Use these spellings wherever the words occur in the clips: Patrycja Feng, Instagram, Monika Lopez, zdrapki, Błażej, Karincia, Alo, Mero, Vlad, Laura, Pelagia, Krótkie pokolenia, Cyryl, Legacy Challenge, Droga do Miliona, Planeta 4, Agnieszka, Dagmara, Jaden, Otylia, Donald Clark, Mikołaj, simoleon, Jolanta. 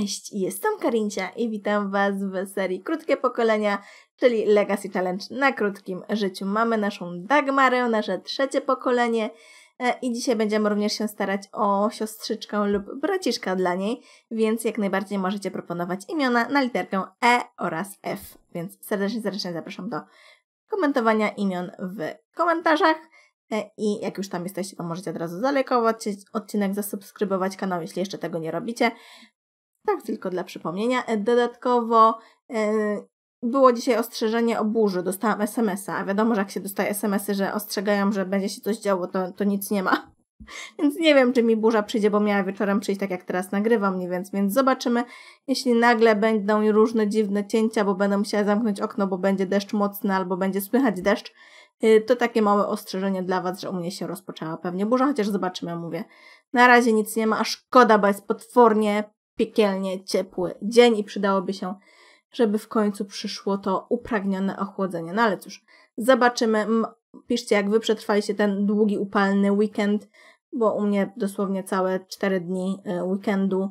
Cześć, jestem Karincia i witam Was w serii Krótkie Pokolenia, czyli Legacy Challenge na krótkim życiu. Mamy naszą Dagmarę, nasze trzecie pokolenie i dzisiaj będziemy również się starać o siostrzyczkę lub braciszka dla niej, więc jak najbardziej możecie proponować imiona na literkę E oraz F. Więc serdecznie zapraszam do komentowania imion w komentarzach. I jak już tam jesteście, to możecie od razu zalajkować odcinek, zasubskrybować kanał, jeśli jeszcze tego nie robicie. Tak, tylko dla przypomnienia. Dodatkowo było dzisiaj ostrzeżenie o burzy. Dostałam SMS-a, a wiadomo, że jak się dostaje SMS-y, że ostrzegają, że będzie się coś działo, to nic nie ma. Więc nie wiem, czy mi burza przyjdzie, bo miała wieczorem przyjść, tak jak teraz nagrywam, więc zobaczymy. Jeśli nagle będą różne dziwne cięcia, bo będę musiała zamknąć okno, bo będzie deszcz mocny albo będzie słychać deszcz, to takie małe ostrzeżenie dla Was, że u mnie się rozpoczęła pewnie burza, chociaż zobaczymy, mówię. Na razie nic nie ma, a szkoda, bo jest potwornie, piekielnie ciepły dzień i przydałoby się, żeby w końcu przyszło to upragnione ochłodzenie. No ale cóż, zobaczymy. Piszcie, jak Wy przetrwaliście ten długi, upalny weekend, bo u mnie dosłownie całe 4 dni weekendu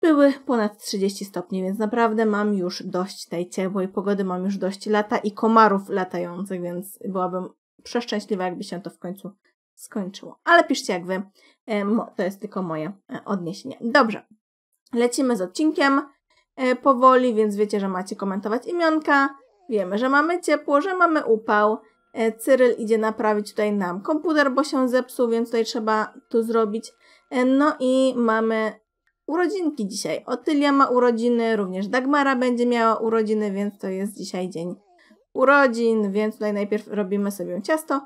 były ponad 30 stopni, więc naprawdę mam już dość tej ciepłej pogody, mam już dość lata i komarów latających, więc byłabym przeszczęśliwa, jakby się to w końcu skończyło. Ale piszcie jak Wy, to jest tylko moje odniesienie. Dobrze, lecimy z odcinkiem powoli, więc wiecie, że macie komentować imionka, wiemy, że mamy ciepło, że mamy upał. Cyryl idzie naprawić tutaj nam komputer, bo się zepsuł, więc tutaj trzeba to zrobić. No i mamy urodzinki dzisiaj. Otylia ma urodziny, również Dagmara będzie miała urodziny, więc to jest dzisiaj dzień urodzin, więc tutaj najpierw robimy sobie ciasto,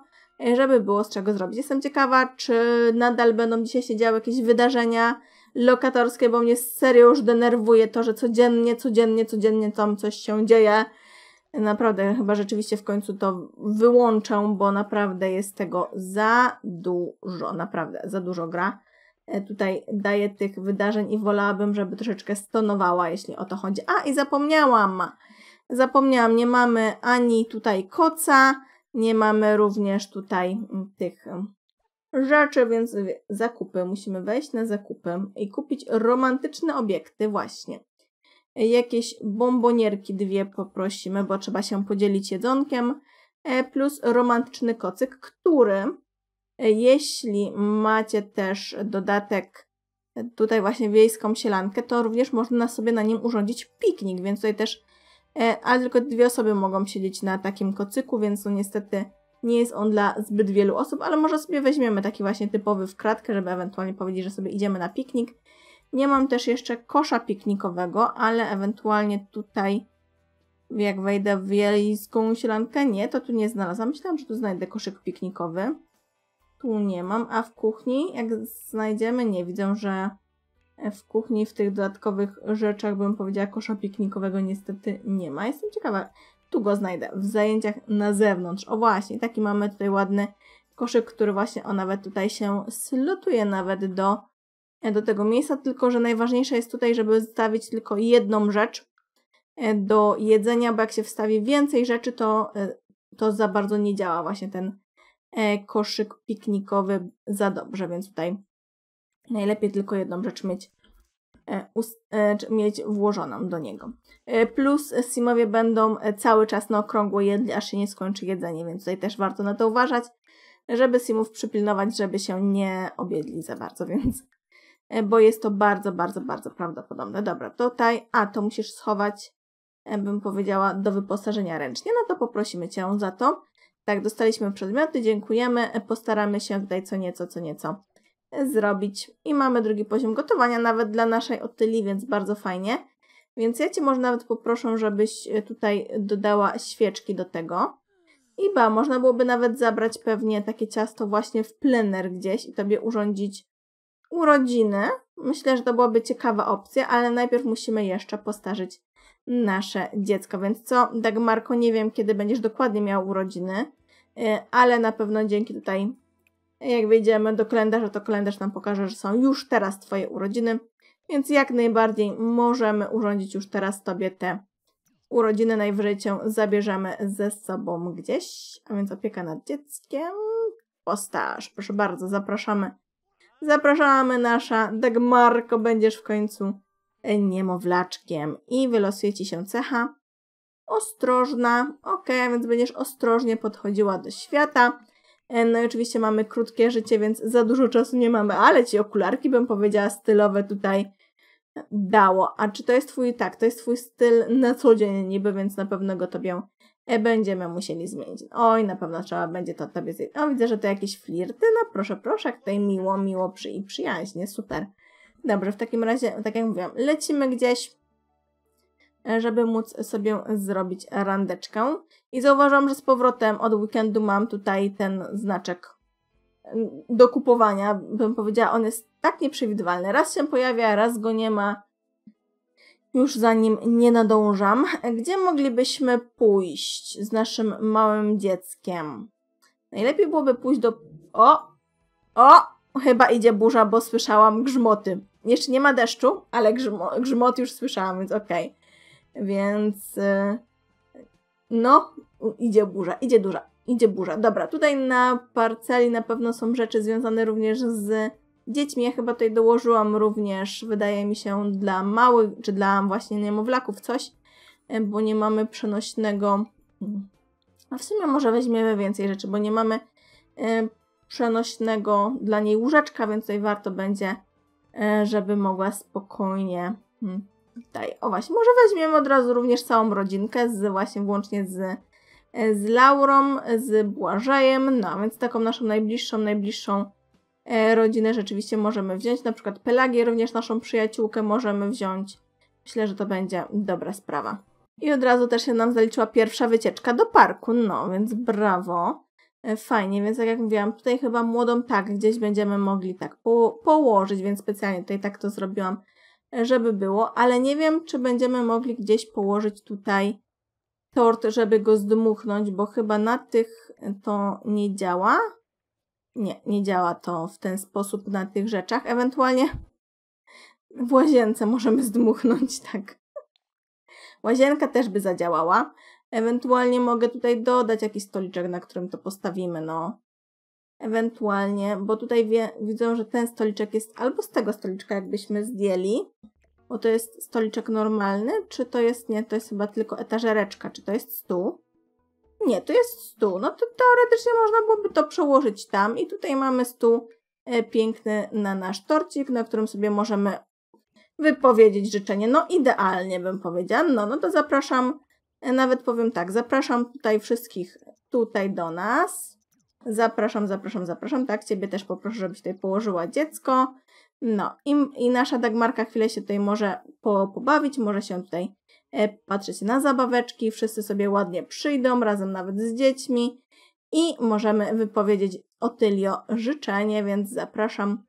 żeby było z czego zrobić. Jestem ciekawa, czy nadal będą dzisiaj się działy jakieś wydarzenia lokatorskie, bo mnie serio już denerwuje to, że codziennie tam coś się dzieje. Naprawdę, chyba rzeczywiście w końcu to wyłączę, bo naprawdę jest tego za dużo, naprawdę za dużo gra. Tutaj daję tych wydarzeń i wolałabym, żeby troszeczkę stonowała, jeśli o to chodzi. A i zapomniałam, nie mamy ani tutaj koca, nie mamy również tutaj tych rzeczy, więc zakupy, musimy wejść na zakupy i kupić romantyczne obiekty właśnie. Jakieś bombonierki dwie poprosimy, bo trzeba się podzielić jedzonkiem, plus romantyczny kocyk, który, jeśli macie też dodatek tutaj właśnie wiejską sielankę, to również można sobie na nim urządzić piknik, więc tutaj też, ale tylko dwie osoby mogą siedzieć na takim kocyku, więc no niestety nie jest on dla zbyt wielu osób, ale może sobie weźmiemy taki właśnie typowy w kratkę, żeby ewentualnie powiedzieć, że sobie idziemy na piknik. Nie mam też jeszcze kosza piknikowego, ale ewentualnie tutaj, jak wejdę w wiejską sielankę, nie, to tu nie znalazłam. Myślałam, że tu znajdę koszyk piknikowy. Tu nie mam, a w kuchni, jak znajdziemy, nie widzę, że w kuchni w tych dodatkowych rzeczach, bym powiedziała, kosza piknikowego niestety nie ma. Jestem ciekawa, tu go znajdę, w zajęciach na zewnątrz. O właśnie, taki mamy tutaj ładny koszyk, który właśnie, o nawet tutaj się slotuje nawet do tego miejsca, tylko że najważniejsze jest tutaj, żeby zostawić tylko jedną rzecz do jedzenia, bo jak się wstawi więcej rzeczy, to za bardzo nie działa właśnie ten koszyk piknikowy za dobrze, więc tutaj najlepiej tylko jedną rzecz mieć włożoną do niego. Plus simowie będą cały czas na okrągło jedli, aż się nie skończy jedzenie, więc tutaj też warto na to uważać, żeby simów przypilnować, żeby się nie objedli za bardzo, więc bo jest to bardzo prawdopodobne. Dobra, tutaj, a to musisz schować, bym powiedziała, do wyposażenia ręcznie, no to poprosimy Cię za to. Tak, dostaliśmy przedmioty, dziękujemy, postaramy się tutaj co nieco zrobić. I mamy drugi poziom gotowania, nawet dla naszej Otylii, więc bardzo fajnie. Więc ja Cię może nawet poproszę, żebyś tutaj dodała świeczki do tego. I ba, można byłoby nawet zabrać pewnie takie ciasto właśnie w plener gdzieś i Tobie urządzić urodziny. Myślę, że to byłaby ciekawa opcja, ale najpierw musimy jeszcze postarzyć nasze dziecko. Więc co, Dagmarko, nie wiem, kiedy będziesz dokładnie miała urodziny, ale na pewno dzięki tutaj, jak wejdziemy do kalendarza, to kalendarz nam pokaże, że są już teraz Twoje urodziny, więc jak najbardziej możemy urządzić już teraz Tobie te urodziny. Najwyżej Cię zabierzemy ze sobą gdzieś, a więc opieka nad dzieckiem, postaż, proszę bardzo, zapraszamy. Nasza Dagmarko, będziesz w końcu niemowlaczkiem. I wylosuje ci się cecha ostrożna. Ok, więc będziesz ostrożnie podchodziła do świata. No i oczywiście mamy krótkie życie, więc za dużo czasu nie mamy, ale ci okularki, bym powiedziała, stylowe tutaj dało. A czy to jest twój, tak, to jest twój styl na co dzień niby, więc na pewno go tobie będziemy musieli zmienić. Oj, na pewno trzeba będzie to tobie zmienić. O, widzę, że to jakieś flirty, no proszę, proszę, jak tutaj miło, miło i przyjaźnie, super. Dobrze, w takim razie, tak jak mówiłam, lecimy gdzieś, żeby móc sobie zrobić randeczkę. I zauważyłam, że z powrotem od weekendu mam tutaj ten znaczek do kupowania. Bym powiedziała, on jest tak nieprzewidywalny. Raz się pojawia, raz go nie ma. Już za nim nie nadążam. Gdzie moglibyśmy pójść z naszym małym dzieckiem? Najlepiej byłoby pójść do... O! Chyba idzie burza, bo słyszałam grzmoty. Jeszcze nie ma deszczu, ale grzmot już słyszałam, więc okej. Więc... no, idzie burza, idzie burza. Dobra, tutaj na parceli na pewno są rzeczy związane również z dziećmi. Ja chyba tutaj dołożyłam również, wydaje mi się, dla małych, czy dla właśnie niemowlaków coś, bo nie mamy przenośnego... A w sumie może weźmiemy więcej rzeczy, bo nie mamy przenośnego dla niej łóżeczka, więc tutaj warto będzie, żeby mogła spokojnie... Tutaj, o właśnie, może weźmiemy od razu również całą rodzinkę, właśnie włącznie z Laurą, z Błażejem, no więc taką naszą najbliższą rodzinę rzeczywiście możemy wziąć, na przykład Pelagię, również naszą przyjaciółkę możemy wziąć. Myślę, że to będzie dobra sprawa. I od razu też się nam zaliczyła pierwsza wycieczka do parku, no więc brawo, fajnie, więc tak jak mówiłam, tutaj chyba młodą tak gdzieś będziemy mogli tak położyć, więc specjalnie tutaj tak to zrobiłam, żeby było, ale nie wiem, czy będziemy mogli gdzieś położyć tutaj tort, żeby go zdmuchnąć, bo chyba na tych to nie działa. Nie, nie działa to w ten sposób na tych rzeczach. Ewentualnie w łazience możemy zdmuchnąć, tak. Łazienka też by zadziałała. Ewentualnie mogę tutaj dodać jakiś stoliczek, na którym to postawimy, no. Ewentualnie, bo tutaj widzą, że ten stoliczek jest albo z tego stoliczka jakbyśmy zdjęli, bo to jest stoliczek normalny, czy to jest, nie, to jest chyba tylko etażereczka, czy to jest stół? Nie, to jest stół, no to teoretycznie można byłoby to przełożyć tam i tutaj mamy stół piękny na nasz torcik, na którym sobie możemy wypowiedzieć życzenie, no idealnie bym powiedziała, no to zapraszam, nawet powiem tak, zapraszam tutaj wszystkich tutaj do nas. Zapraszam, tak, ciebie też poproszę, żebyś tutaj położyła dziecko. No i nasza Dagmarka chwilę się tutaj może pobawić, może się tutaj patrzeć na zabaweczki, wszyscy sobie ładnie przyjdą, razem nawet z dziećmi i możemy wypowiedzieć Otylio życzenie, więc zapraszam.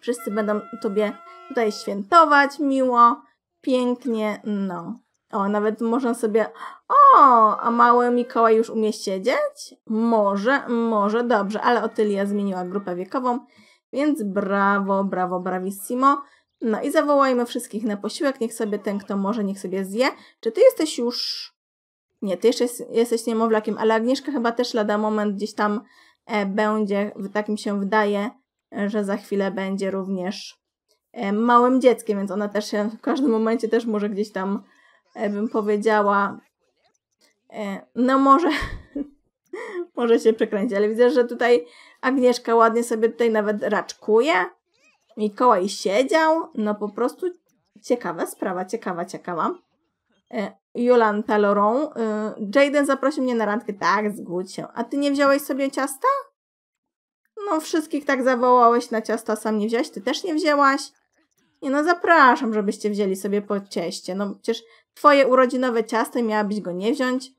Wszyscy będą tobie tutaj świętować miło, pięknie, no. O, nawet można sobie... O, a mały Mikołaj już umie siedzieć? Może, dobrze, ale Otylia zmieniła grupę wiekową, więc brawo, brawo, brawissimo. No i zawołajmy wszystkich na posiłek, niech sobie ten, kto może, niech sobie zje. Czy ty jesteś już... Nie, ty jeszcze jesteś niemowlakiem, ale Agnieszka chyba też lada moment gdzieś tam będzie, tak mi się wydaje, że za chwilę będzie również małym dzieckiem, więc ona też się w każdym momencie też może gdzieś tam... bym powiedziała, no może, może się przekręcić, ale widzę, że tutaj Agnieszka ładnie sobie tutaj nawet raczkuje, Mikołaj siedział, no po prostu ciekawa sprawa, ciekawa. Jolanta, Laurą, Jaden zaprosił mnie na randkę, tak, zgódź się, a ty nie wziąłeś sobie ciasta? No wszystkich tak zawołałeś na ciasta, sam nie wziąłeś, ty też nie wzięłaś? Nie, no zapraszam, żebyście wzięli sobie po cieście, no przecież twoje urodzinowe ciasto i miałabyś go nie wziąć.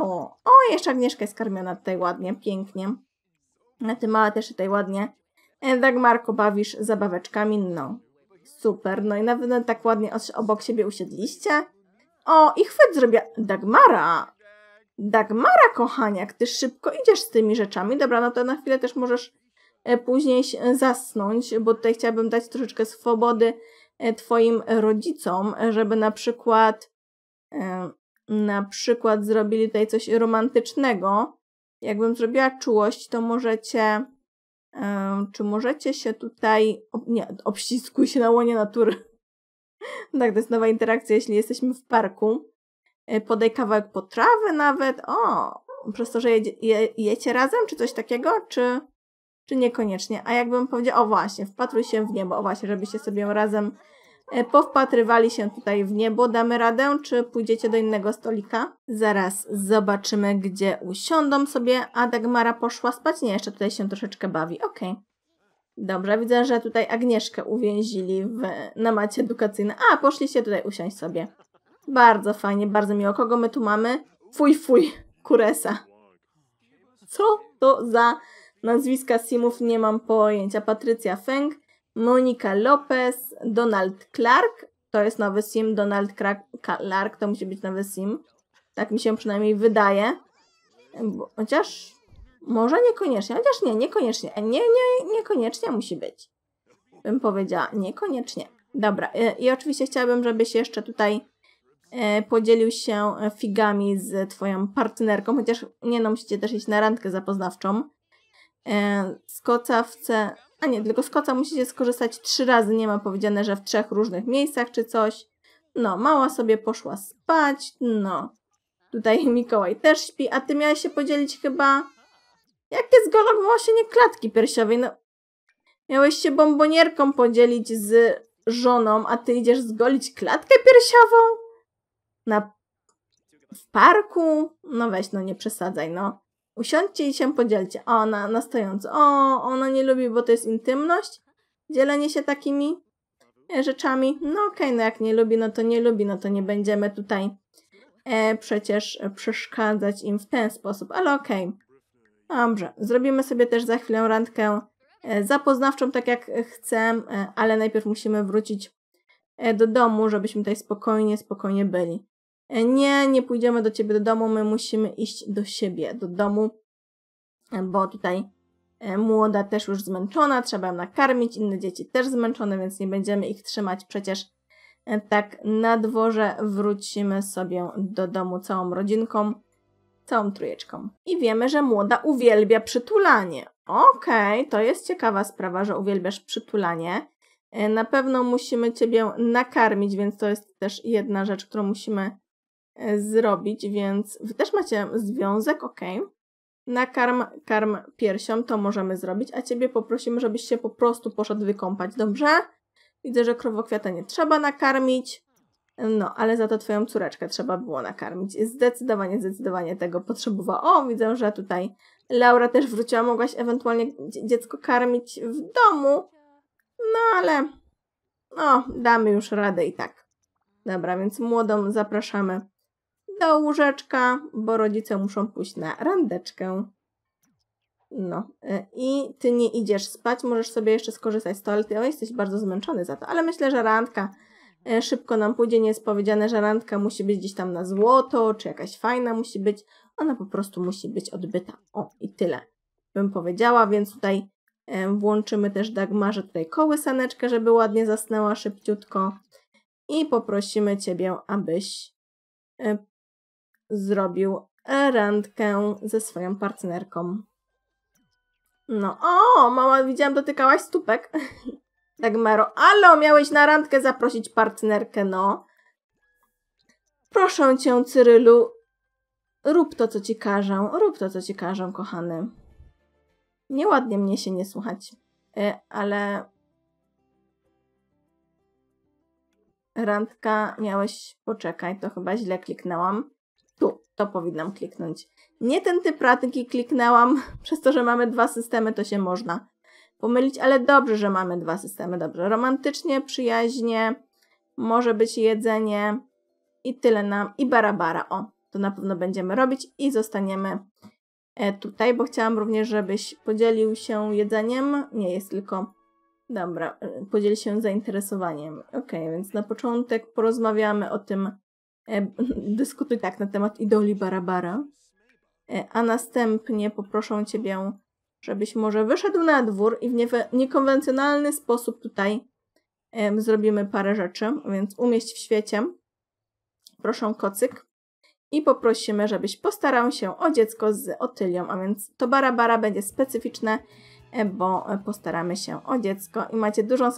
O, jeszcze Agnieszka jest karmiona tutaj ładnie, pięknie. A ty mała też tutaj ładnie. Dagmarko, bawisz zabaweczkami, no. Super, no i nawet tak ładnie obok siebie usiedliście. O, i chwyt zrobiła... Dagmara, kochaniak, ty szybko idziesz z tymi rzeczami. Dobra, no to na chwilę też możesz później zasnąć, bo tutaj chciałabym dać troszeczkę swobody twoim rodzicom, żeby na przykład zrobili tutaj coś romantycznego. Jakbym zrobiła czułość, to możecie... Czy możecie się tutaj... Nie, obściskuj się na łonie natury. Tak, to jest nowa interakcja, jeśli jesteśmy w parku. Podaj kawałek potrawy nawet. O, przez to, że jecie razem, czy coś takiego, czy niekoniecznie. A jakbym powiedział, o właśnie, wpatruj się w niebo. O właśnie, żebyście sobie razem powpatrywali się tutaj w niebo. Damy radę, czy pójdziecie do innego stolika? Zaraz zobaczymy, gdzie usiądą sobie. A Dagmara poszła spać? Nie, jeszcze tutaj się troszeczkę bawi. Okej. Dobrze, widzę, że tutaj Agnieszkę uwięzili na macie edukacyjnej. A, poszliście tutaj usiąść sobie. Bardzo fajnie, bardzo miło. Kogo my tu mamy? Fuj, fuj, Kuresa. Co to za nazwiska simów? Nie mam pojęcia. Patrycja Feng, Monika Lopez, Donald Clark. To jest nowy sim, Donald Clark. To musi być nowy sim. Tak mi się przynajmniej wydaje. Chociaż... może niekoniecznie, chociaż nie, niekoniecznie. Niekoniecznie musi być. Bym powiedziała, niekoniecznie. Dobra, i oczywiście chciałabym, żebyś jeszcze tutaj podzielił się figami z twoją partnerką, chociaż nie no, musicie też iść na randkę zapoznawczą. Z koca a nie, tylko z koca musicie skorzystać 3 razy, nie ma powiedziane, że w 3 różnych miejscach czy coś. No, mała sobie poszła spać, no. Tutaj Mikołaj też śpi, a ty miałeś się podzielić chyba... Jakie zgologowanie klatki piersiowej? No, miałeś się bombonierką podzielić z żoną, a ty idziesz zgolić klatkę piersiową? W parku? No weź, no nie przesadzaj, no. Usiądźcie i się podzielcie. O, na stojąco. O, ona nie lubi, bo to jest intymność. Dzielenie się takimi rzeczami. No okej, no jak nie lubi, no to nie lubi, no to nie będziemy tutaj przecież przeszkadzać im w ten sposób, ale okej. Dobrze, zrobimy sobie też za chwilę randkę zapoznawczą, tak jak chcę, ale najpierw musimy wrócić do domu, żebyśmy tutaj spokojnie byli. Nie, nie pójdziemy do ciebie do domu, my musimy iść do siebie, do domu, bo tutaj młoda też już zmęczona, trzeba ją nakarmić, inne dzieci też zmęczone, więc nie będziemy ich trzymać przecież tak na dworze. Wrócimy sobie do domu całą rodzinką. Całą trójeczką. I wiemy, że młoda uwielbia przytulanie. Okej, to jest ciekawa sprawa, że uwielbiasz przytulanie. Na pewno musimy ciebie nakarmić, więc to jest też jedna rzecz, którą musimy zrobić, więc wy też macie związek, okej. Nakarm piersią, to możemy zrobić, a ciebie poprosimy, żebyś się po prostu poszedł wykąpać, dobrze? Widzę, że krowokwiata nie trzeba nakarmić. No, ale za to twoją córeczkę trzeba było nakarmić. Zdecydowanie tego potrzebowała. O, widzę, że tutaj Laura też wróciła. Mogłaś ewentualnie dziecko karmić w domu. No, ale no, damy już radę i tak. Dobra, więc młodą zapraszamy do łóżeczka, bo rodzice muszą pójść na randeczkę. No, i ty nie idziesz spać. Możesz sobie jeszcze skorzystać z toalety. O, jesteś bardzo zmęczony za to, ale myślę, że randka szybko nam pójdzie, nie jest powiedziane, że randka musi być gdzieś tam na złoto, czy jakaś fajna musi być. Ona po prostu musi być odbyta. O, i tyle bym powiedziała, więc tutaj włączymy też Dagmarze tutaj kołysaneczkę, żeby ładnie zasnęła szybciutko i poprosimy ciebie, abyś zrobił randkę ze swoją partnerką. No, o, mała, widziałam, dotykałaś stópek. Tak, Mero. Alo, miałeś na randkę zaprosić partnerkę, no. Proszę cię, Cyrylu, rób to, co ci każą. Rób to, co ci każą, kochany. Nieładnie mnie się nie słuchać, ale... Randka miałeś... Poczekaj, to chyba źle kliknęłam. Tu, to powinnam kliknąć. Nie ten typ randki kliknęłam. Przez to, że mamy 2 systemy, to się można pomylić, ale dobrze, że mamy 2 systemy, dobrze. Romantycznie, przyjaźnie, może być jedzenie i tyle nam, i barabara, o, to na pewno będziemy robić i zostaniemy tutaj, bo chciałam również, żebyś podzielił się jedzeniem, nie jest tylko, dobra, podziel się zainteresowaniem, okej, więc na początek porozmawiamy o tym, dyskutuj tak na temat idoli barabara, a następnie poproszę ciebie, żebyś może wyszedł na dwór i w niekonwencjonalny sposób tutaj zrobimy parę rzeczy, więc umieść w świecie. Proszę, kocyk. I poprosimy, żebyś postarał się o dziecko z Otylią, a więc to barabara będzie specyficzne bo postaramy się o dziecko i macie dużą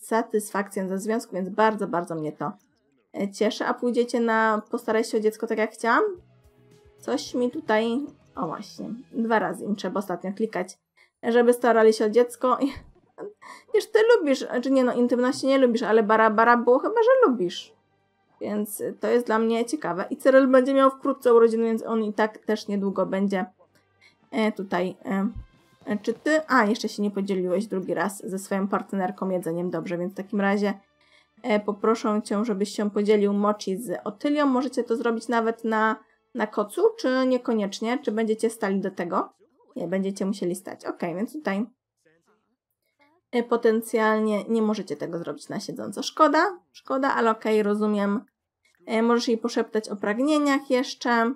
satysfakcję ze związku, więc bardzo, bardzo mnie to cieszy. A pójdziecie na postaraj się o dziecko tak jak chciałam? Coś mi tutaj... O właśnie, 2 razy im trzeba ostatnio klikać, żeby starali się o dziecko. I... Wiesz, ty lubisz, czy nie, no intymności nie lubisz, ale bara było chyba, że lubisz. Więc to jest dla mnie ciekawe. I Cyryl będzie miał wkrótce urodziny, więc on i tak też niedługo będzie tutaj... Czy ty... A, jeszcze się nie podzieliłeś drugi raz ze swoją partnerką jedzeniem. Dobrze, więc w takim razie poproszę cię, żebyś się podzielił mochi z Otylią. Możecie to zrobić nawet na kocu, czy niekoniecznie? Czy będziecie stali do tego? Nie, będziecie musieli stać. Ok, więc tutaj potencjalnie nie możecie tego zrobić na siedząco. Szkoda, szkoda, ale ok, rozumiem. Możesz jej poszeptać o pragnieniach jeszcze.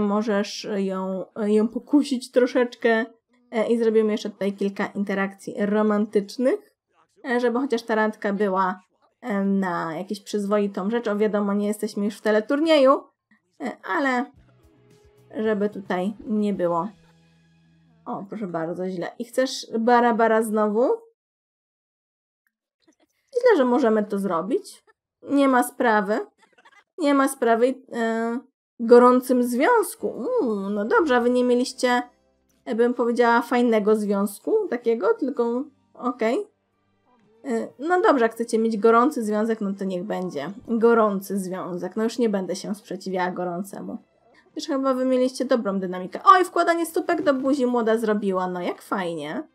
Możesz ją pokusić troszeczkę. I zrobimy jeszcze tutaj kilka interakcji romantycznych, żeby chociaż ta randka była na jakąś przyzwoitą rzecz. O wiadomo, nie jesteśmy już w teleturnieju, ale żeby tutaj nie było. O, proszę bardzo, źle. I chcesz bara znowu? Myślę, że możemy to zrobić. Nie ma sprawy. Nie ma sprawy gorącym związku. No dobrze, a wy nie mieliście... bym powiedziała, fajnego związku takiego, tylko okej. No dobrze, jak chcecie mieć gorący związek, no to niech będzie gorący związek. No już nie będę się sprzeciwiała gorącemu. Już chyba wy mieliście dobrą dynamikę. Oj, wkładanie stópek do buzi młoda zrobiła. No jak fajnie.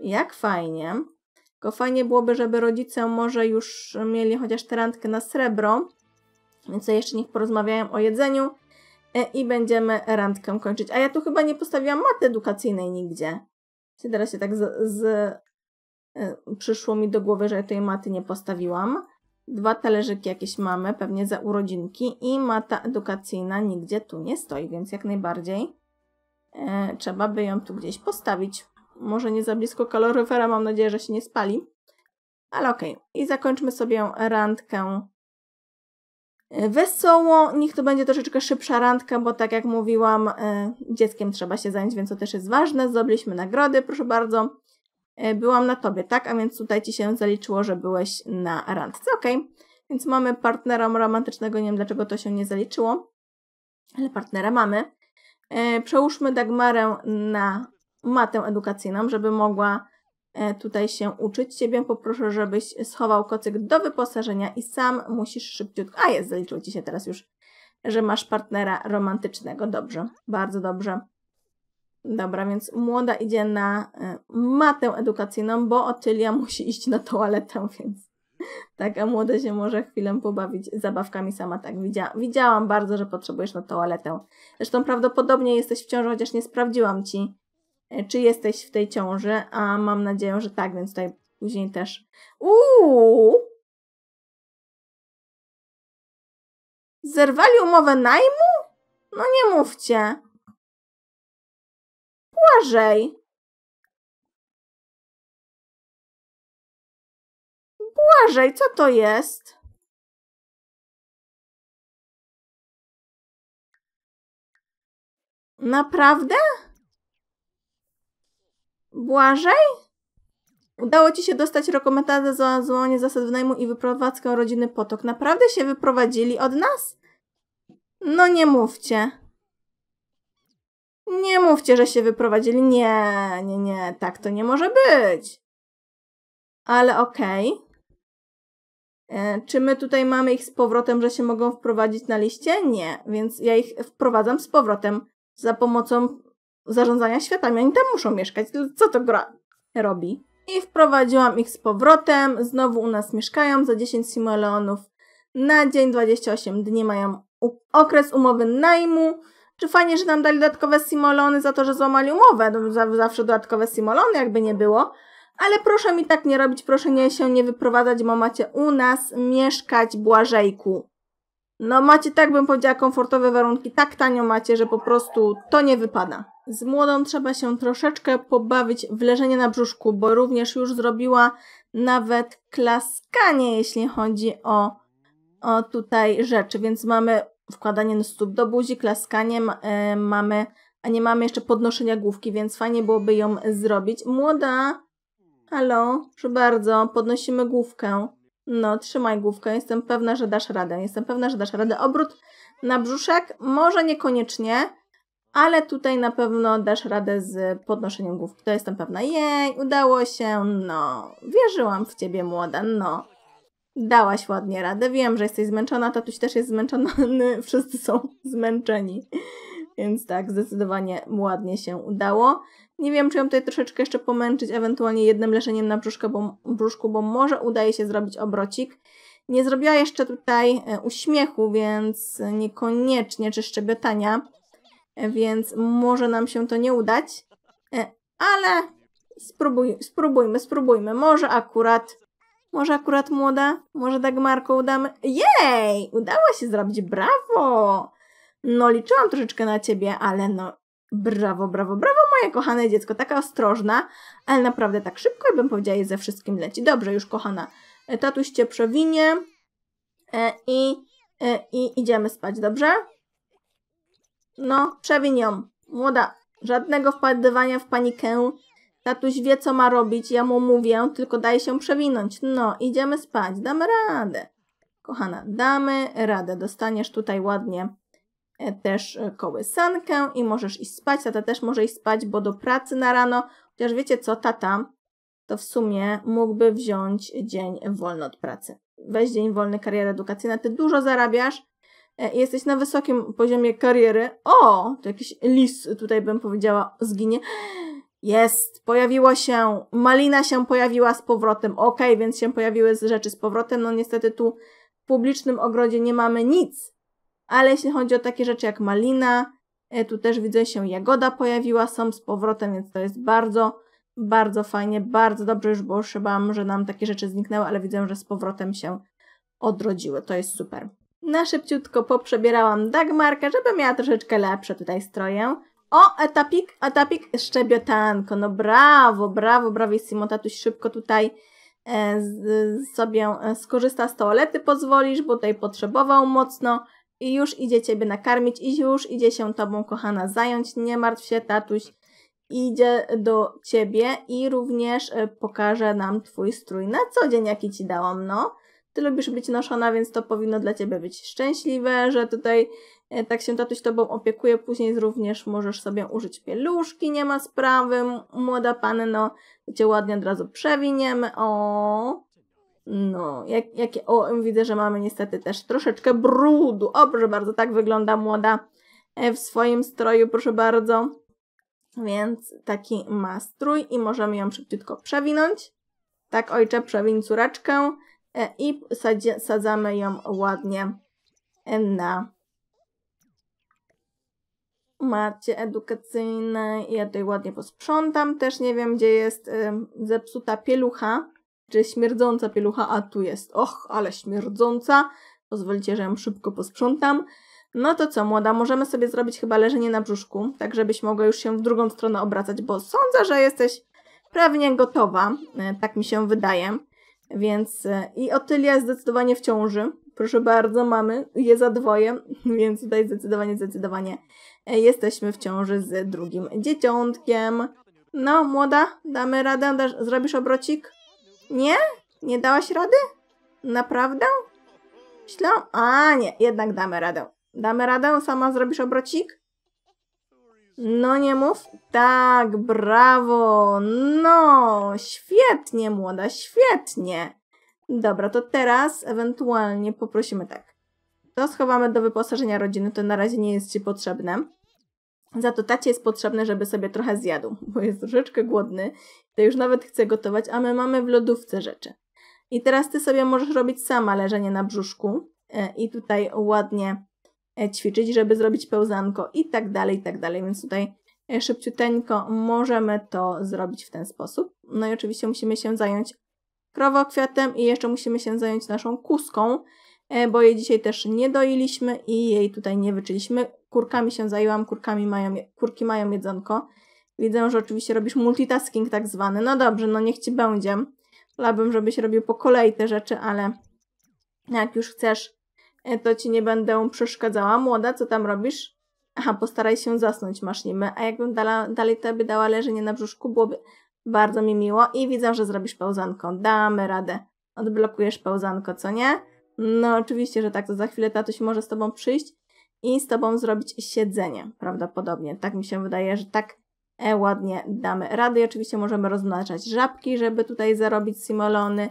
Jak fajnie. Tylko fajnie byłoby, żeby rodzice może już mieli chociaż tę randkę na srebro. Więc jeszcze niech porozmawiają o jedzeniu. I będziemy randkę kończyć. A ja tu chyba nie postawiłam maty edukacyjnej nigdzie. Teraz się tak przyszło mi do głowy, że tej maty nie postawiłam. 2 talerzyki jakieś mamy, pewnie za urodzinki. I mata edukacyjna nigdzie tu nie stoi, więc jak najbardziej trzeba by ją tu gdzieś postawić. Może nie za blisko kaloryfera, mam nadzieję, że się nie spali. Ale okej. I zakończmy sobie randkę wesoło, niech to będzie troszeczkę szybsza randka, bo tak jak mówiłam, dzieckiem trzeba się zająć, więc to też jest ważne. Zdobyliśmy nagrody, proszę bardzo. Byłam na tobie, tak? A więc tutaj ci się zaliczyło, że byłeś na randce. Ok, więc mamy partnera romantycznego, nie wiem dlaczego to się nie zaliczyło, ale partnera mamy. Przełóżmy Dagmarę na matę edukacyjną, żeby mogła tutaj się uczyć. Ciebie poproszę, żebyś schował kocyk do wyposażenia i sam musisz szybciutko... A jest, zaliczyło ci się teraz już, że masz partnera romantycznego. Dobrze, bardzo dobrze. Dobra, więc młoda idzie na matę edukacyjną, bo Otylia musi iść na toaletę, więc tak, a młoda się może chwilę pobawić zabawkami sama, tak. Widziałam bardzo, że potrzebujesz na toaletę. Zresztą prawdopodobnie jesteś w ciąży, chociaż nie sprawdziłam ci, czy jesteś w tej ciąży, a mam nadzieję, że tak, więc tutaj później też... Zerwali umowę najmu? No nie mówcie. Błażej. Błażej, co to jest? Naprawdę? Błażej? Udało ci się dostać rekompensatę za złamanie zasad najmu i wyprowadzkę rodziny Potok. Naprawdę się wyprowadzili od nas? No nie mówcie. Nie mówcie, że się wyprowadzili. Nie. Tak to nie może być. Ale okej. Czy my tutaj mamy ich z powrotem, że się mogą wprowadzić na liście? Nie. Więc ja ich wprowadzam z powrotem za pomocą zarządzania światami. Oni tam muszą mieszkać. Co to gra robi? I wprowadziłam ich z powrotem. Znowu u nas mieszkają za 10 simoleonów na dzień. 28 dni mają okres umowy najmu. Czy fajnie, że nam dali dodatkowe simoleony za to, że złamali umowę? Zawsze dodatkowe simoleony, jakby nie było. Ale proszę mi tak nie robić. Proszę się nie wyprowadzać, bo macie u nas mieszkać, Błażejku. No macie, tak bym powiedziała, komfortowe warunki. Tak tanio macie, że po prostu to nie wypada. Z młodą trzeba się troszeczkę pobawić w leżenie na brzuszku, bo również już zrobiła nawet klaskanie, jeśli chodzi o tutaj rzeczy. Więc mamy wkładanie stóp do buzi, klaskanie, mamy a nie mamy jeszcze podnoszenia główki, więc fajnie byłoby ją zrobić. Młoda, halo, proszę bardzo, podnosimy główkę. No, trzymaj główkę, jestem pewna, że dasz radę, jestem pewna, że dasz radę. Obrót na brzuszek, może niekoniecznie, ale tutaj na pewno dasz radę z podnoszeniem główki, to jestem pewna. Jej, udało się, no, wierzyłam w ciebie, młoda, no. Dałaś ładnie radę, wiem, że jesteś zmęczona, tatuś też jest zmęczony, wszyscy są zmęczeni. Więc tak, zdecydowanie ładnie się udało. Nie wiem, czy ją tutaj troszeczkę jeszcze pomęczyć, ewentualnie jednym leszeniem na brzuszku, bo może udaje się zrobić obrocik. Nie zrobiła jeszcze tutaj uśmiechu, więc niekoniecznie, czy szczebiotania, więc może nam się to nie udać, ale spróbujmy. Może akurat młoda, może Dagmarko udamy. Jej! Udało się zrobić, brawo! No liczyłam troszeczkę na ciebie, ale no brawo, brawo, brawo moje kochane dziecko, taka ostrożna, ale naprawdę tak szybko i bym powiedziała, że ze wszystkim leci. Dobrze już kochana, tatuś cię przewinie i idziemy spać, dobrze? No przewiń ją, młoda, żadnego wpadywania w panikę, tatuś wie co ma robić, ja mu mówię, tylko daj się przewinąć, no idziemy spać, damy radę, kochana, damy radę, dostaniesz tutaj ładnie też kołysankę i możesz iść spać. Tata też może iść spać, bo do pracy na rano. Chociaż wiecie co, tata to w sumie mógłby wziąć dzień wolny od pracy. Weź dzień wolny, kariera edukacyjna. Ty dużo zarabiasz, jesteś na wysokim poziomie kariery. O, to jakiś lis tutaj bym powiedziała zginie. Jest, pojawiło się, malina się pojawiła z powrotem. Okej, więc się pojawiły rzeczy z powrotem. No niestety tu w publicznym ogrodzie nie mamy nic. Ale jeśli chodzi o takie rzeczy jak malina, tu też widzę się jagoda pojawiła, są z powrotem, więc to jest bardzo, bardzo fajnie, bardzo dobrze już, bo szybam, że nam takie rzeczy zniknęły, ale widzę, że z powrotem się odrodziły, to jest super. Na szybciutko poprzebierałam Dagmarkę, żeby miała troszeczkę lepsze tutaj stroje. O, etapik, szczebiotanko, no brawo, brawo, brawissimo, tatuś szybko tutaj sobie skorzysta z toalety, pozwolisz, bo tutaj potrzebował mocno. I już idzie ciebie nakarmić i już idzie się tobą, kochana, zająć. Nie martw się, tatuś idzie do ciebie i również pokaże nam twój strój na co dzień, jaki ci dałam, no. Ty lubisz być noszona, więc to powinno dla ciebie być szczęśliwe, że tutaj tak się tatuś tobą opiekuje. Później również możesz sobie użyć pieluszki, nie ma sprawy, młoda panno, to cię ładnie od razu przewiniemy, o. No, widzę, że mamy niestety też troszeczkę brudu. O, proszę bardzo, tak wygląda młoda w swoim stroju, proszę bardzo. Więc taki ma strój i możemy ją szybciutko przewinąć. Tak, ojcze, przewiń córeczkę i sadzamy ją ładnie na macie edukacyjnej. Ja tutaj ładnie posprzątam. Też nie wiem, gdzie jest zepsuta pielucha. Czy śmierdząca pielucha, a tu jest, och, ale śmierdząca, pozwolicie, że ją szybko posprzątam. No to co, młoda, możemy sobie zrobić chyba leżenie na brzuszku, tak żebyś mogła już się w drugą stronę obracać, bo sądzę, że jesteś pewnie gotowa, tak mi się wydaje, więc i Otylia jest zdecydowanie w ciąży, proszę bardzo, mamy je za dwoje, więc tutaj zdecydowanie jesteśmy w ciąży z drugim dzieciątkiem. No, młoda, damy radę, zrobisz obrocik? Nie? Nie dałaś rady? Naprawdę? Myślałam? A nie, jednak damy radę. Damy radę? Sama zrobisz obrocik? No nie mów. Tak, brawo. No, świetnie młoda, świetnie. Dobra, to teraz ewentualnie poprosimy tak. To schowamy do wyposażenia rodziny, to na razie nie jest ci potrzebne. Za to tacie jest potrzebne, żeby sobie trochę zjadł, bo jest troszeczkę głodny. To już nawet chce gotować, a my mamy w lodówce rzeczy. I teraz ty sobie możesz robić sama leżenie na brzuszku i tutaj ładnie ćwiczyć, żeby zrobić pełzanko i tak dalej, więc tutaj szybciuteńko możemy to zrobić w ten sposób. No i oczywiście musimy się zająć krowokwiatem i jeszcze musimy się zająć naszą kuską, bo jej dzisiaj też nie doiliśmy i jej tutaj nie wyczyliśmy. Kurkami się zajęłam, kurki mają jedzonko. Widzę, że oczywiście robisz multitasking tak zwany. No dobrze, no niech ci będzie. Wolałabym, żebyś robił po kolei te rzeczy, ale jak już chcesz, to ci nie będę przeszkadzała. Młoda, co tam robisz? Aha, postaraj się zasnąć, masz niby. A jakbym dalej tobie dała leżenie na brzuszku, byłoby bardzo mi miło. I widzę, że zrobisz pełzanko. Damy radę. Odblokujesz pełzanko, co nie? No oczywiście, że tak. To za chwilę tatuś może z tobą przyjść i z tobą zrobić siedzenie. Prawdopodobnie. Tak mi się wydaje, że tak ładnie damy radę. I oczywiście możemy rozmnażać żabki, żeby tutaj zarobić simolony.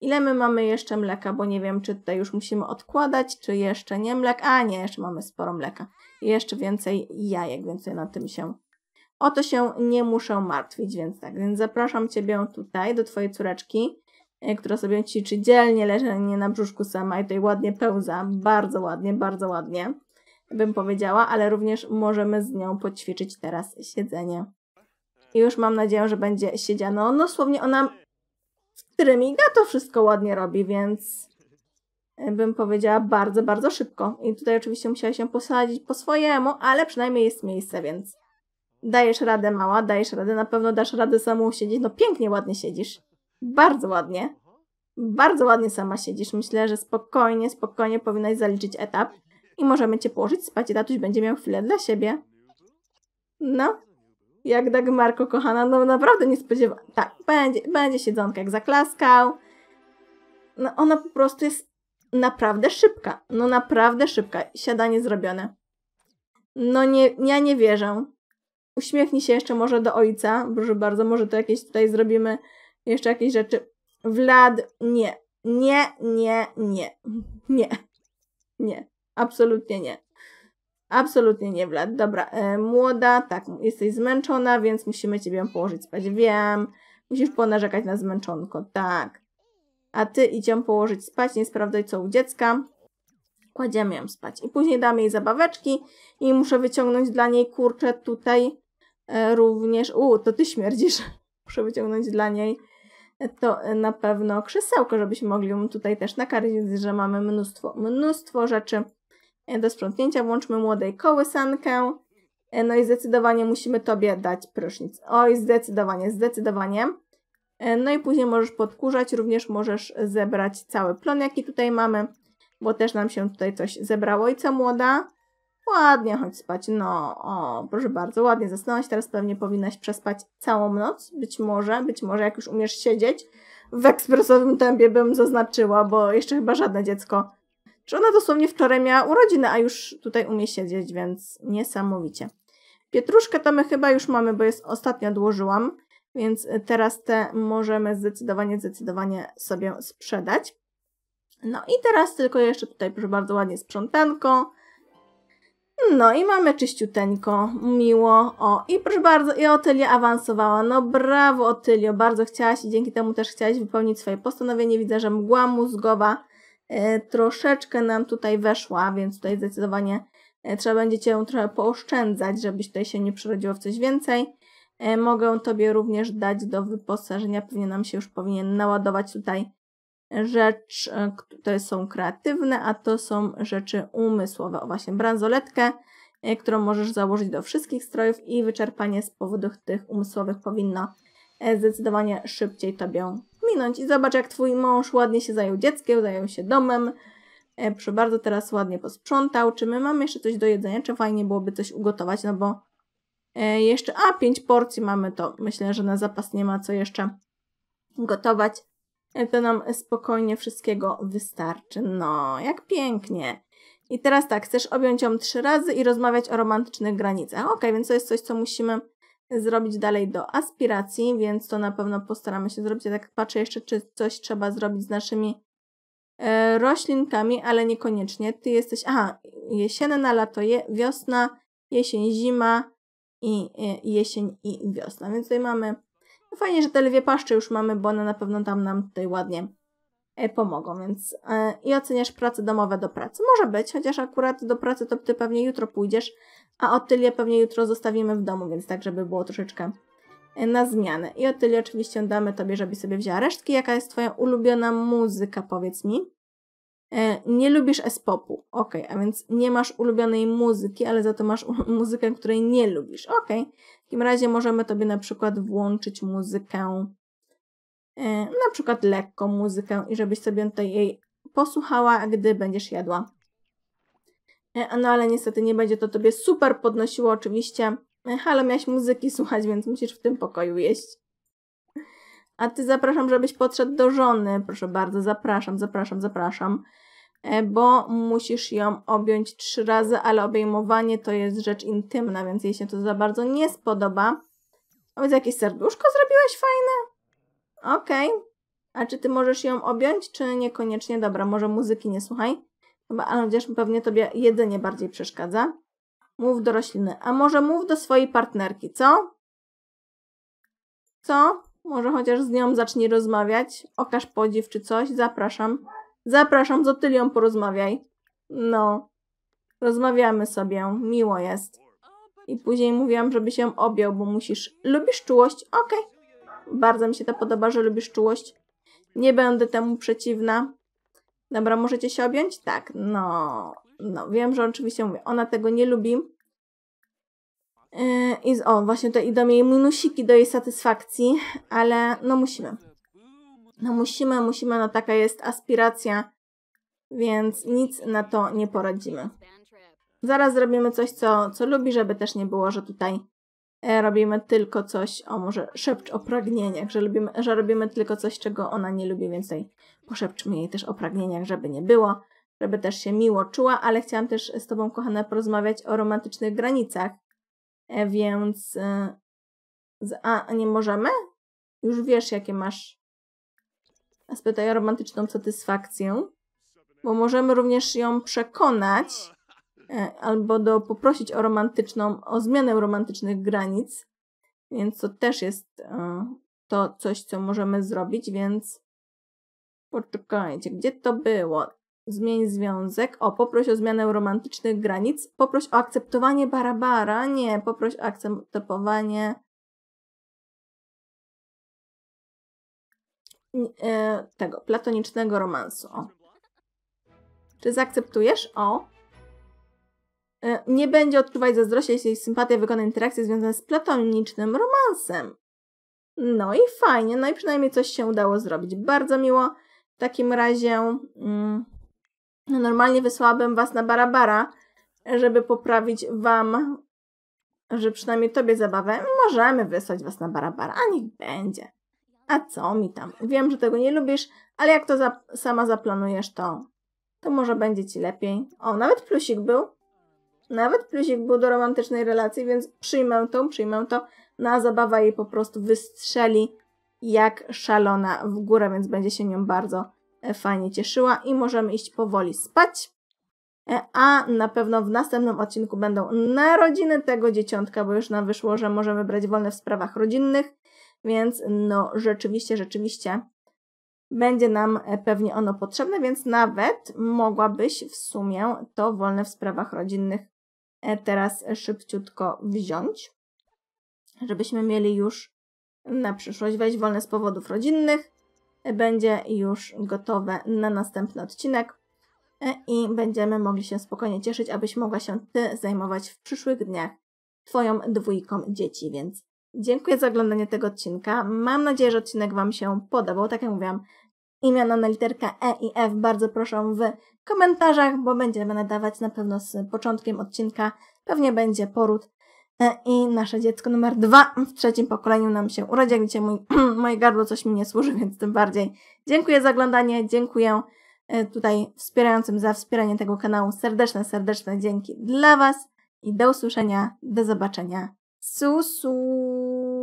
Ile my mamy jeszcze mleka? Bo nie wiem, czy tutaj już musimy odkładać, czy jeszcze nie mlek. A nie, jeszcze mamy sporo mleka. I jeszcze więcej jajek, więc ja na tym się... O to się nie muszę martwić, więc tak. Więc zapraszam ciebie tutaj, do twojej córeczki, która sobie ćwiczy dzielnie leżenie na brzuszku sama i tutaj ładnie pełza. Bardzo ładnie, bym powiedziała, ale również możemy z nią poćwiczyć teraz siedzenie. I już mam nadzieję, że będzie siedziano. No słownie ona... Trymiga to wszystko ładnie robi, więc bym powiedziała bardzo szybko. I tutaj oczywiście musiała się posadzić po swojemu, ale przynajmniej jest miejsce, więc dajesz radę, mała, dajesz radę, na pewno dasz radę samą siedzieć. No pięknie, ładnie siedzisz. Bardzo ładnie sama siedzisz. Myślę, że spokojnie powinnaś zaliczyć etap i możemy cię położyć spać i tatuś będzie miał chwilę dla siebie. No. Jak Dagmarko, kochana, no naprawdę nie spodziewałam. Tak, będzie siedzonka, jak zaklaskał. No ona po prostu jest naprawdę szybka. No naprawdę szybka. Siadanie zrobione. No nie, ja nie wierzę. Uśmiechnij się jeszcze może do ojca. Proszę bardzo, może to jakieś tutaj zrobimy jeszcze jakieś rzeczy. Vlad, nie. Absolutnie nie. Absolutnie nie, Vlad. Dobra, młoda, tak, jesteś zmęczona, więc musimy ciebie położyć spać. Wiem, musisz ponarzekać na zmęczonko, tak. A ty idź ją położyć spać, nie sprawdzaj co u dziecka. Kładziemy ją spać. I później damy jej zabaweczki i muszę wyciągnąć dla niej, kurczę, tutaj również... to ty śmierdzisz. Muszę wyciągnąć dla niej to na pewno krzesełko, żebyśmy mogli ją tutaj też nakarmić, że mamy mnóstwo rzeczy do sprzątnięcia. Włączmy młodej kołysankę. No i zdecydowanie musimy tobie dać prysznic. Oj, zdecydowanie. No i później możesz podkurzać, również możesz zebrać cały plon, jaki tutaj mamy, bo też nam się tutaj coś zebrało. I co, młoda? Ładnie, chodź spać. No, o, proszę bardzo, ładnie zasnąłaś. Teraz pewnie powinnaś przespać całą noc. Być może jak już umiesz siedzieć. W ekspresowym tempie bym zaznaczyła, bo jeszcze chyba żadne dziecko... Że ona dosłownie wczoraj miała urodziny, a już tutaj umie siedzieć, więc niesamowicie. Pietruszkę to my chyba już mamy, bo jest ostatnio odłożyłam, więc teraz te możemy zdecydowanie sobie sprzedać. No i teraz tylko jeszcze tutaj, proszę bardzo, ładnie sprzątanko. No i mamy czyściuteńko, miło. O, i proszę bardzo, i Otylia awansowała. No brawo, Otylio, bardzo chciałaś i dzięki temu też chciałaś wypełnić swoje postanowienie. Widzę, że mgła mózgowa troszeczkę nam tutaj weszła, więc tutaj zdecydowanie trzeba będzie cię trochę pooszczędzać, żebyś tutaj się nie przerodziło w coś więcej. Mogę tobie również dać do wyposażenia, pewnie nam się już powinien naładować tutaj rzecz, które są kreatywne, a to są rzeczy umysłowe. O właśnie, bransoletkę, którą możesz założyć do wszystkich strojów i wyczerpanie z powodów tych umysłowych powinno zdecydowanie szybciej tobie minąć. I zobacz, jak twój mąż ładnie się zajął dzieckiem, zajął się domem. Proszę bardzo, teraz ładnie posprzątał. Czy my mamy jeszcze coś do jedzenia? Czy fajnie byłoby coś ugotować? No bo jeszcze... 5 porcji mamy, to myślę, że na zapas nie ma co jeszcze gotować. To nam spokojnie wszystkiego wystarczy. No, jak pięknie. I teraz tak, chcesz objąć ją 3 razy i rozmawiać o romantycznych granicach. Okej, więc to jest coś, co musimy... zrobić dalej do aspiracji, więc to na pewno postaramy się zrobić. Ja tak patrzę jeszcze, czy coś trzeba zrobić z naszymi roślinkami, ale niekoniecznie. Ty jesteś... Aha, jesienna, lato, wiosna, jesień, zima i jesień i wiosna. Więc tutaj mamy... No fajnie, że te lwie paszcze już mamy, bo one na pewno tam nam tutaj ładnie pomogą, więc... I oceniasz prace domowe do pracy. Może być, chociaż akurat do pracy to ty pewnie jutro pójdziesz, a Otylię pewnie jutro zostawimy w domu, więc tak, żeby było troszeczkę na zmianę. I Otylię oczywiście damy tobie, żeby sobie wzięła resztki. Jaka jest twoja ulubiona muzyka, powiedz mi? Nie lubisz S-popu. Okej, a więc nie masz ulubionej muzyki, ale za to masz muzykę, której nie lubisz. Okej, w takim razie możemy tobie na przykład włączyć muzykę, na przykład lekką muzykę i żebyś sobie tutaj jej posłuchała, gdy będziesz jadła No ale niestety nie będzie to tobie super podnosiło oczywiście. Halo, miałaś muzyki słuchać, więc musisz w tym pokoju jeść. A ty zapraszam, żebyś podszedł do żony. Proszę bardzo, zapraszam, zapraszam, zapraszam. Bo musisz ją objąć 3 razy, ale obejmowanie to jest rzecz intymna, więc jej się to za bardzo nie spodoba. O, więc jakieś serduszko zrobiłeś fajne? Okej. A czy ty możesz ją objąć, czy niekoniecznie? Dobra, może muzyki nie słuchaj. Chyba, ale chociaż pewnie tobie jedzenie bardziej przeszkadza. Mów do rośliny. A może mów do swojej partnerki, co? Co? Może chociaż z nią zacznij rozmawiać. Okaż podziw czy coś. Zapraszam. Zapraszam, z Otylią porozmawiaj. No. Rozmawiamy sobie. Miło jest. I później mówiłam, żeby się objął, bo musisz... Lubisz czułość? Okej. Bardzo mi się to podoba, że lubisz czułość. Nie będę temu przeciwna. Dobra, możecie się objąć? Tak. No. No, wiem, że oczywiście mówię. Ona tego nie lubi. I o, właśnie tutaj idą jej minusiki do jej satysfakcji, ale no musimy. No musimy, musimy, no taka jest aspiracja, więc nic na to nie poradzimy. Zaraz zrobimy coś, co lubi, żeby też nie było, że tutaj robimy tylko coś, o może szepcz o pragnieniach, że robimy tylko coś, czego ona nie lubi, więc tutaj poszepczmy jej też o pragnieniach, żeby nie było, żeby też się miło czuła, ale chciałam też z tobą, kochana, porozmawiać o romantycznych granicach, więc... A nie możemy? Już wiesz, jakie masz... Spytaj o romantyczną satysfakcję, bo możemy również ją przekonać albo poprosić o romantyczną, o zmianę romantycznych granic, więc to też jest to coś, co możemy zrobić, więc poczekajcie, gdzie to było? Zmień związek, o, poproś o zmianę romantycznych granic, poproś o akceptowanie Barabara, nie, poproś o akceptowanie tego platonicznego romansu. O. Czy zaakceptujesz? O. Nie będzie odczuwać zazdrości, jeśli sympatia wykona interakcje związane z platonicznym romansem. No i fajnie, no i przynajmniej coś się udało zrobić. Bardzo miło. W takim razie no normalnie wysłałabym was na Barabara, żeby poprawić wam, że przynajmniej tobie zabawę. Możemy wysłać was na Barabara, a niech będzie. A co mi tam? Wiem, że tego nie lubisz, ale jak to sama zaplanujesz, to może będzie ci lepiej. O, nawet plusik był. Nawet plusik był do romantycznej relacji, więc przyjmę to. No a zabawa jej po prostu wystrzeli jak szalona w górę, więc będzie się nią bardzo fajnie cieszyła i możemy iść powoli spać. A na pewno w następnym odcinku będą narodziny tego dzieciątka, bo już nam wyszło, że możemy brać wolne w sprawach rodzinnych. Więc no rzeczywiście będzie nam pewnie ono potrzebne, więc nawet mogłabyś w sumie to wolne w sprawach rodzinnych teraz szybciutko wziąć, żebyśmy mieli już na przyszłość. Weź wolne z powodów rodzinnych, będzie już gotowe na następny odcinek i będziemy mogli się spokojnie cieszyć, abyś mogła się ty zajmować w przyszłych dniach twoją dwójką dzieci, więc... Dziękuję za oglądanie tego odcinka. Mam nadzieję, że odcinek wam się podobał. Tak jak mówiłam, imiona na literkę E i F bardzo proszę w komentarzach, bo będziemy nadawać na pewno z początkiem odcinka. Pewnie będzie poród i nasze dziecko numer 2 w 3. pokoleniu nam się urodzi. Jak widzicie, moje gardło coś mi nie służy, więc tym bardziej. Dziękuję za oglądanie. Dziękuję tutaj wspierającym za wspieranie tego kanału. Serdeczne dzięki dla was i do usłyszenia, do zobaczenia. Susu.